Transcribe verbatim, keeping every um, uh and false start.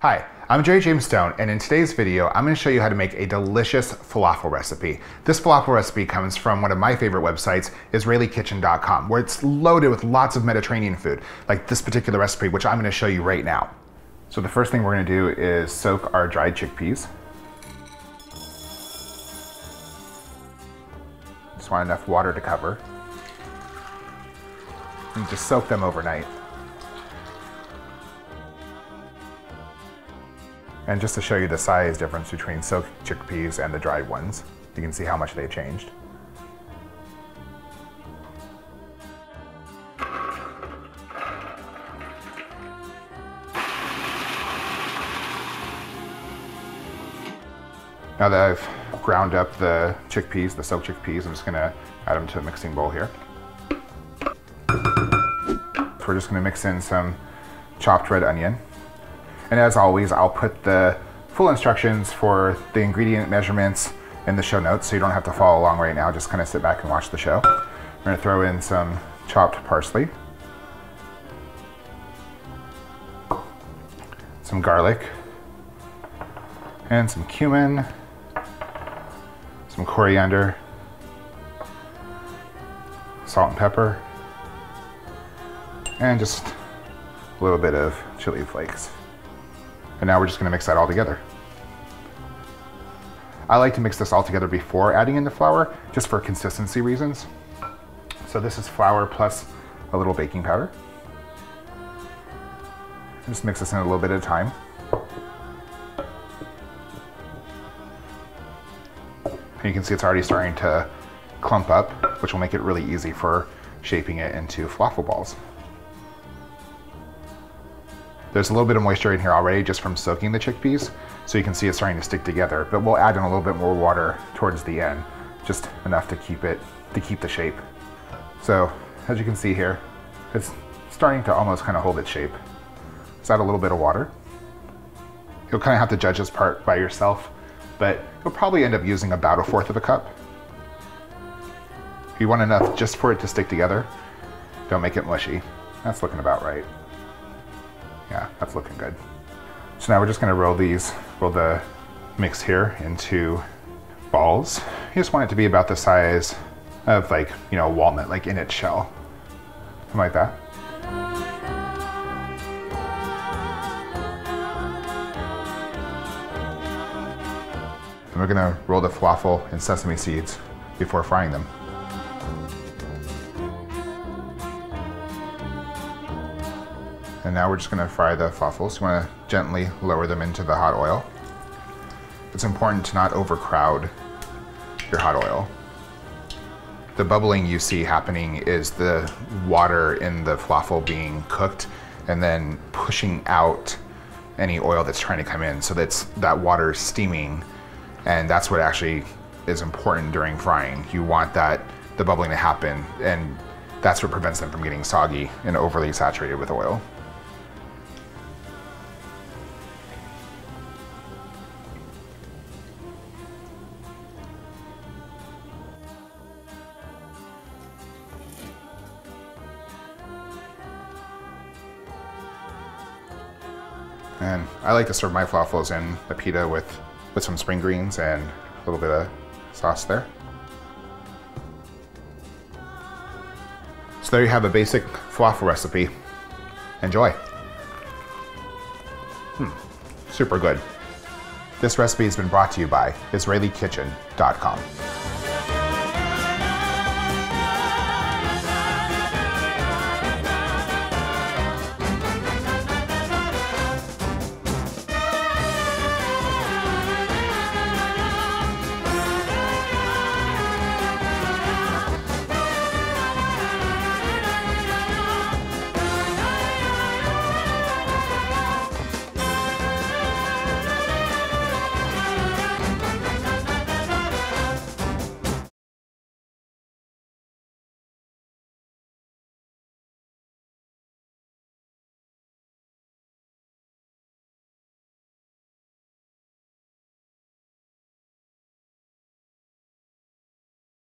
Hi, I'm Jerry James Stone, and in today's video, I'm going to show you how to make a delicious falafel recipe. This falafel recipe comes from one of my favorite websites, Israeli Kitchen dot com, where it's loaded with lots of Mediterranean food, like this particular recipe, which I'm going to show you right now. So the first thing we're going to do is soak our dried chickpeas. Just want enough water to cover. And just soak them overnight. And just to show you the size difference between soaked chickpeas and the dried ones, you can see how much they changed. Now that I've ground up the chickpeas, the soaked chickpeas, I'm just gonna add them to a mixing bowl here. So we're just gonna mix in some chopped red onion. And as always, I'll put the full instructions for the ingredient measurements in the show notes, so you don't have to follow along right now. Just kind of sit back and watch the show. I'm going to throw in some chopped parsley, some garlic, and some cumin, some coriander, salt and pepper, and just a little bit of chili flakes. And now we're just gonna mix that all together. I like to mix this all together before adding in the flour, just for consistency reasons. So this is flour plus a little baking powder. Just mix this in a little bit at a time. And you can see it's already starting to clump up, which will make it really easy for shaping it into falafel balls. There's a little bit of moisture in here already just from soaking the chickpeas, so you can see it's starting to stick together, but we'll add in a little bit more water towards the end, just enough to keep it, to keep the shape. So as you can see here, it's starting to almost kind of hold its shape. Let's add a little bit of water. You'll kind of have to judge this part by yourself, but you'll probably end up using about a fourth of a cup. You want enough just for it to stick together. Don't make it mushy. That's looking about right. Yeah, that's looking good. So now we're just gonna roll these, roll the mix here into balls. You just want it to be about the size of like, you know, a walnut, like in its shell, something like that. And we're gonna roll the falafel in sesame seeds before frying them. And now we're just gonna fry the falafels. You wanna gently lower them into the hot oil. It's important to not overcrowd your hot oil. The bubbling you see happening is the water in the falafel being cooked and then pushing out any oil that's trying to come in. So that's, that water is steaming, and that's what actually is important during frying. You want that, the bubbling to happen, and that's what prevents them from getting soggy and overly saturated with oil. And I like to serve my falafels in the pita with, with some spring greens and a little bit of sauce there. So there you have a basic falafel recipe. Enjoy. Hmm, super good. This recipe has been brought to you by Israeli Kitchen dot com.